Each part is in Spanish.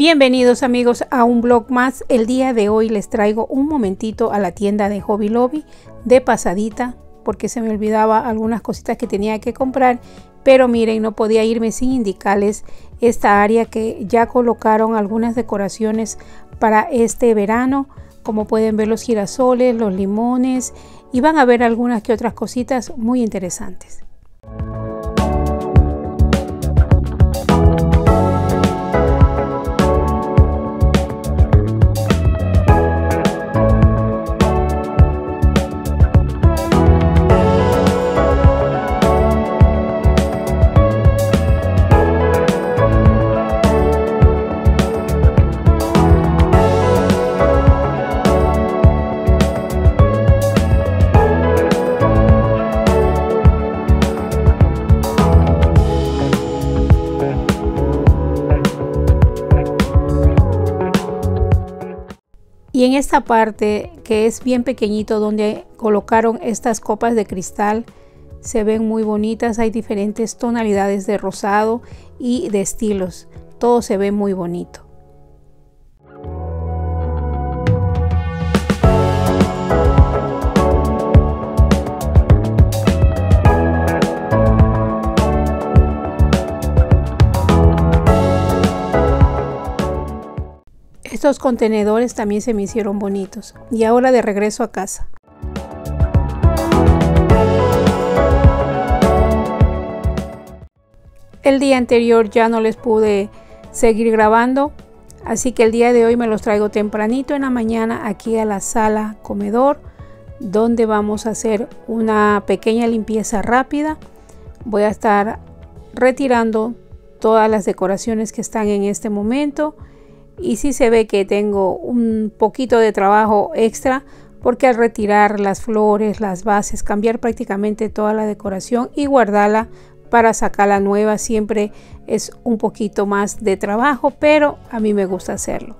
Bienvenidos amigos a un vlog más. El día de hoy les traigo un momentito a la tienda de Hobby Lobby de pasadita porque se me olvidaba algunas cositas que tenía que comprar, pero miren, no podía irme sin indicarles esta área que ya colocaron algunas decoraciones para este verano. Como pueden ver, los girasoles, los limones, y van a ver algunas que otras cositas muy interesantes. Y en esta parte que es bien pequeñito donde colocaron estas copas de cristal, se ven muy bonitas. Hay diferentes tonalidades de rosado y de estilos. Todo se ve muy bonito. Estos contenedores también se me hicieron bonitos. Y ahora de regreso a casa. El día anterior ya no les pude seguir grabando, así que el día de hoy me los traigo tempranito en la mañana aquí a la sala comedor, donde vamos a hacer una pequeña limpieza rápida. Voy a estar retirando todas las decoraciones que están en este momento. Y sí se ve que tengo un poquito de trabajo extra porque al retirar las flores, las bases, cambiar prácticamente toda la decoración y guardarla para sacarla nueva siempre es un poquito más de trabajo, pero a mí me gusta hacerlo.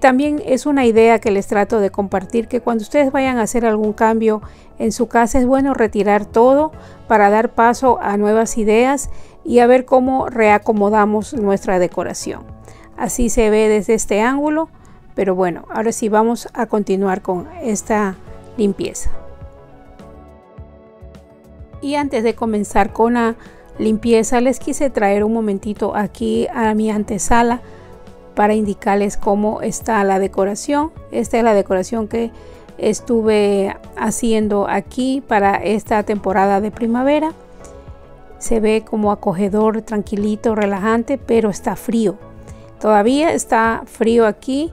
También es una idea que les trato de compartir, que cuando ustedes vayan a hacer algún cambio en su casa es bueno retirar todo para dar paso a nuevas ideas y a ver cómo reacomodamos nuestra decoración. Así se ve desde este ángulo, pero bueno, ahora sí vamos a continuar con esta limpieza. Y antes de comenzar con la limpieza, les quise traer un momentito aquí a mi antesala para indicarles cómo está la decoración. Esta es la decoración que estuve haciendo aquí para esta temporada de primavera. Se ve como acogedor, tranquilito, relajante, pero está frío. Todavía está frío aquí,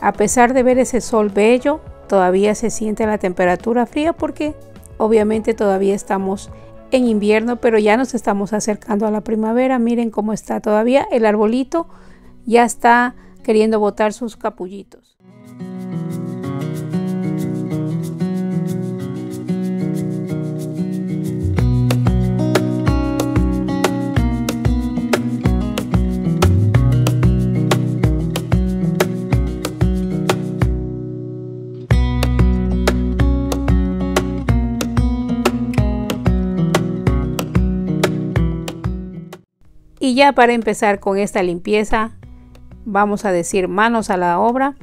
a pesar de ver ese sol bello, todavía se siente la temperatura fría porque obviamente todavía estamos en invierno, pero ya nos estamos acercando a la primavera. Miren cómo está todavía, el arbolito ya está queriendo botar sus capullitos. Y ya para empezar con esta limpieza, vamos a decir manos a la obra.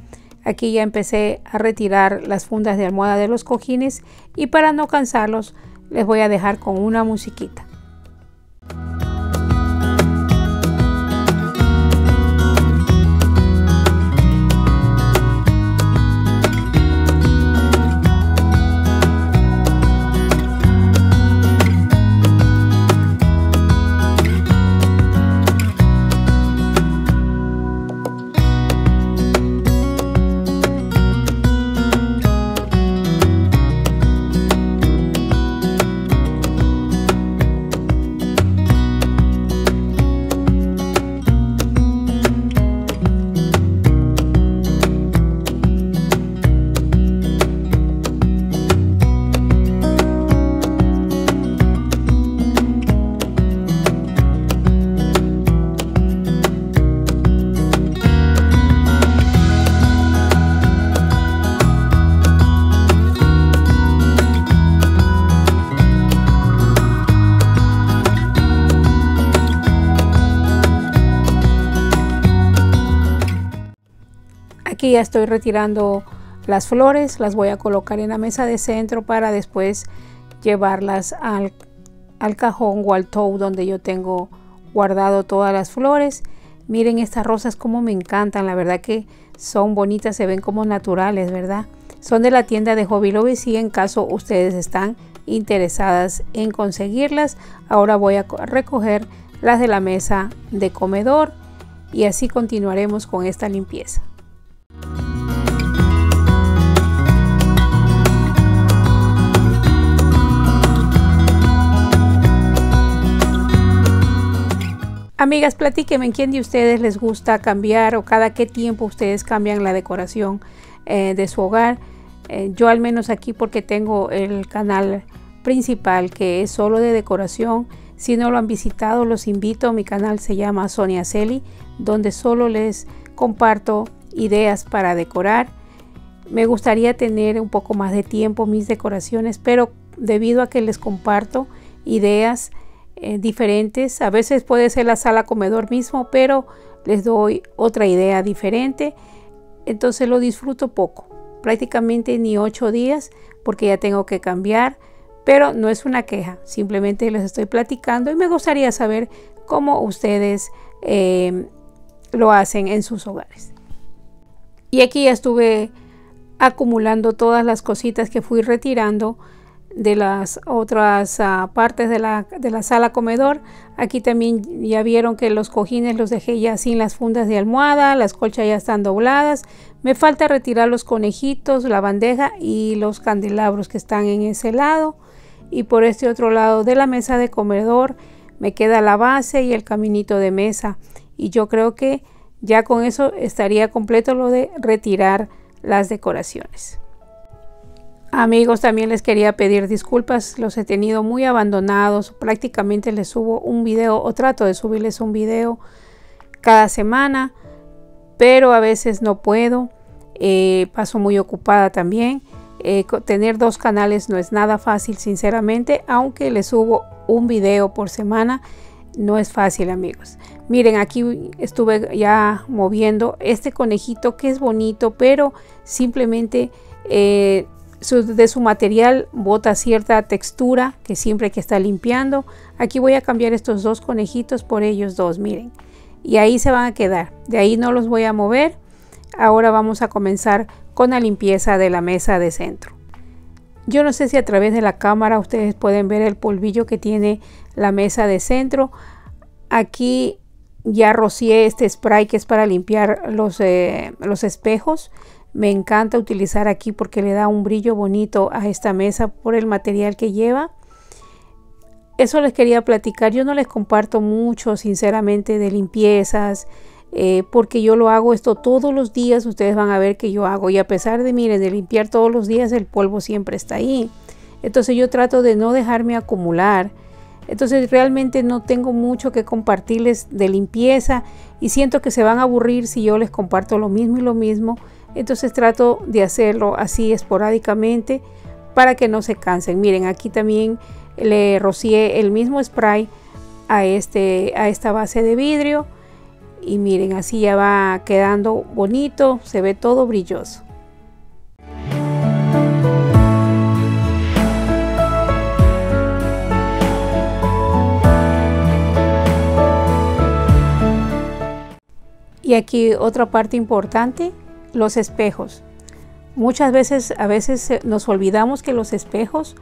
Aquí ya empecé a retirar las fundas de almohada de los cojines y para no cansarlos les voy a dejar con una musiquita. Aquí ya estoy retirando las flores, las voy a colocar en la mesa de centro para después llevarlas al cajón o al tote donde yo tengo guardado todas las flores. Miren estas rosas como me encantan, la verdad que son bonitas, se ven como naturales, ¿verdad? Son de la tienda de Hobby Lobby, si en caso ustedes están interesadas en conseguirlas. Ahora voy a recoger las de la mesa de comedor y así continuaremos con esta limpieza. Amigas, platíquenme quién de ustedes les gusta cambiar o cada qué tiempo ustedes cambian la decoración de su hogar. Yo al menos aquí, porque tengo el canal principal que es solo de decoración. Si no lo han visitado, los invito. Mi canal se llama Sonia Celi, donde solo les comparto ideas para decorar. Me gustaría tener un poco más de tiempo mis decoraciones, pero debido a que les comparto ideas diferentes, a veces puede ser la sala comedor mismo, pero les doy otra idea diferente, entonces lo disfruto poco, prácticamente ni 8 días, porque ya tengo que cambiar. Pero no es una queja, simplemente les estoy platicando y me gustaría saber cómo ustedes lo hacen en sus hogares. Y aquí ya estuve acumulando todas las cositas que fui retirando de las otras partes de la sala comedor. Aquí también ya vieron que los cojines los dejé ya sin las fundas de almohada, las colchas ya están dobladas. Me falta retirar los conejitos, la bandeja y los candelabros que están en ese lado. Y por este otro lado de la mesa de comedor me queda la base y el caminito de mesa. Y yo creo que ya con eso estaría completo lo de retirar las decoraciones. Amigos, también les quería pedir disculpas, los he tenido muy abandonados, prácticamente les subo un video o trato de subirles un video cada semana, pero a veces no puedo, paso muy ocupada también, tener 2 canales no es nada fácil sinceramente, aunque les subo un video por semana, no es fácil amigos. Miren, aquí estuve ya moviendo este conejito que es bonito, pero simplemente de su material bota cierta textura que siempre hay que está limpiando. Aquí voy a cambiar estos 2 conejitos por ellos 2, miren, y ahí se van a quedar, de ahí no los voy a mover. Ahora vamos a comenzar con la limpieza de la mesa de centro. Yo no sé si a través de la cámara ustedes pueden ver el polvillo que tiene la mesa de centro. Aquí ya rocié este spray que es para limpiar los espejos. Me encanta utilizar aquí porque le da un brillo bonito a esta mesa por el material que lleva. Eso les quería platicar. Yo no les comparto mucho, sinceramente, de limpiezas, porque yo lo hago esto todos los días. Ustedes van a ver que yo hago. Y a pesar de, miren, de limpiar todos los días, el polvo siempre está ahí. Entonces yo trato de no dejarme acumular. Entonces realmente no tengo mucho que compartirles de limpieza. Y siento que se van a aburrir si yo les comparto lo mismo y lo mismo. Entonces trato de hacerlo así esporádicamente para que no se cansen. Miren, aquí también le rocié el mismo spray a esta base de vidrio. Y miren, así ya va quedando bonito, se ve todo brilloso. Y aquí otra parte importante. Los espejos. Muchas veces, a veces nos olvidamos que los espejos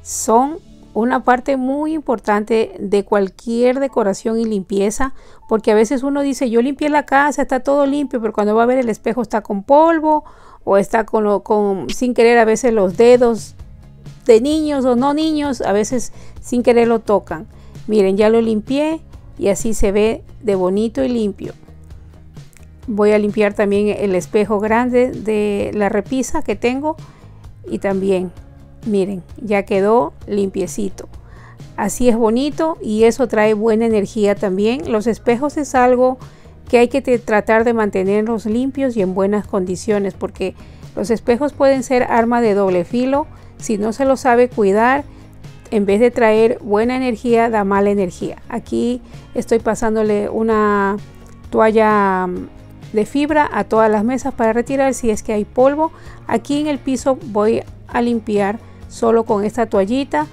son una parte muy importante de cualquier decoración y limpieza, porque a veces uno dice, yo limpié la casa, está todo limpio, pero cuando va a ver el espejo está con polvo o está con sin querer a veces los dedos de niños o no niños, a veces sin querer lo tocan. Miren, ya lo limpié y así se ve de bonito y limpio. Voy a limpiar también el espejo grande de la repisa que tengo y también, miren, ya quedó limpiecito. Así es bonito y eso trae buena energía también. Los espejos es algo que hay que tratar de mantenerlos limpios y en buenas condiciones, porque los espejos pueden ser arma de doble filo. Si no se los sabe cuidar, en vez de traer buena energía, da mala energía. Aquí estoy pasándole una toalla de fibra a todas las mesas para retirar si es que hay polvo. Aquí en el piso voy a limpiar solo con esta toallita.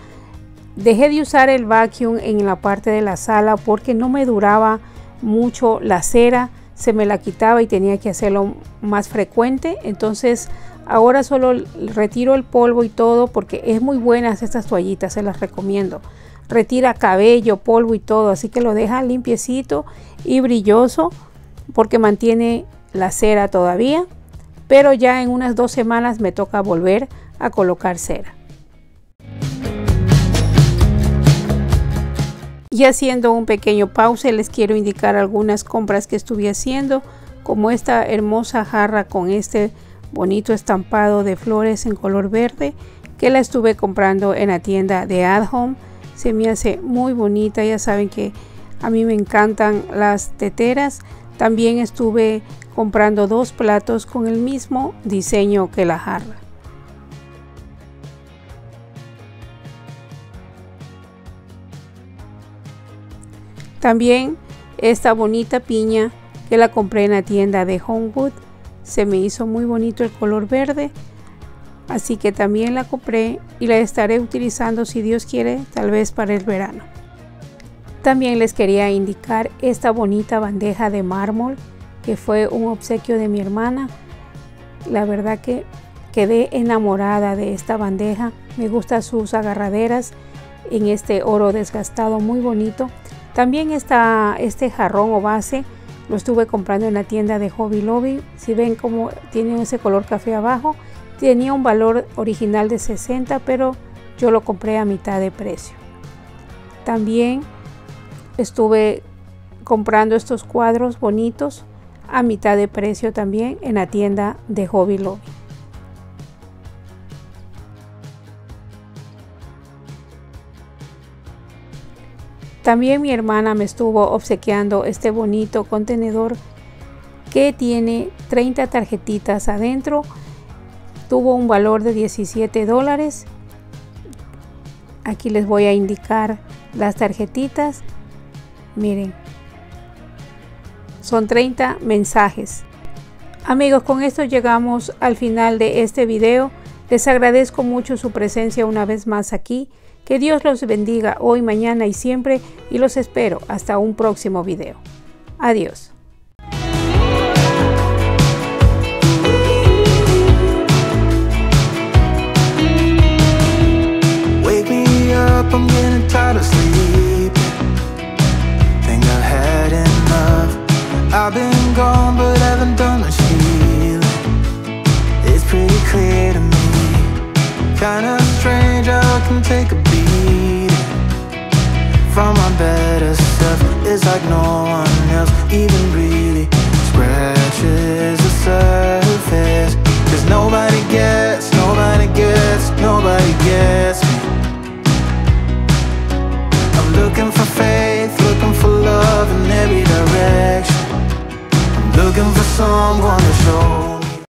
Dejé de usar el vacuum en la parte de la sala porque no me duraba mucho la cera, se me la quitaba y tenía que hacerlo más frecuente. Entonces ahora solo retiro el polvo y todo, porque es muy buenas estas toallitas, se las recomiendo. Retira cabello, polvo y todo, así que lo deja limpiecito y brilloso porque mantiene la cera todavía, pero ya en unas 2 semanas me toca volver a colocar cera. Y haciendo un pequeño pause, les quiero indicar algunas compras que estuve haciendo, como esta hermosa jarra con este bonito estampado de flores en color verde, que la estuve comprando en la tienda de At Home. Se me hace muy bonita, ya saben que a mí me encantan las teteras. También estuve comprando 2 platos con el mismo diseño que la jarra. También esta bonita piña que la compré en la tienda de HomeGoods. Se me hizo muy bonito el color verde, así que también la compré y la estaré utilizando, si Dios quiere, tal vez para el verano. También les quería indicar esta bonita bandeja de mármol que fue un obsequio de mi hermana. La verdad que quedé enamorada de esta bandeja. Me gustan sus agarraderas en este oro desgastado, muy bonito. También está este jarrón o base, lo estuve comprando en la tienda de Hobby Lobby. Si ven como tiene ese color café abajo, tenía un valor original de 60, pero yo lo compré a mitad de precio. También estuve comprando estos cuadros bonitos a mitad de precio también en la tienda de Hobby Lobby. También mi hermana me estuvo obsequiando este bonito contenedor que tiene 30 tarjetitas adentro. Tuvo un valor de $17. Aquí les voy a indicar las tarjetitas. Miren, son 30 mensajes. Amigos, con esto llegamos al final de este video. Les agradezco mucho su presencia una vez más aquí. Que Dios los bendiga hoy, mañana y siempre, y los espero hasta un próximo video. Adiós. Wake me up, I'm getting tired of sleeping. Think I've had enough. I've been gone but haven't done much healing. It's pretty clear to me. Kinda strange I can take a found my better self. It's like no one else even really scratches the surface. Cause nobody gets, nobody gets, nobody gets me. I'm looking for faith, looking for love in every direction. I'm looking for someone to show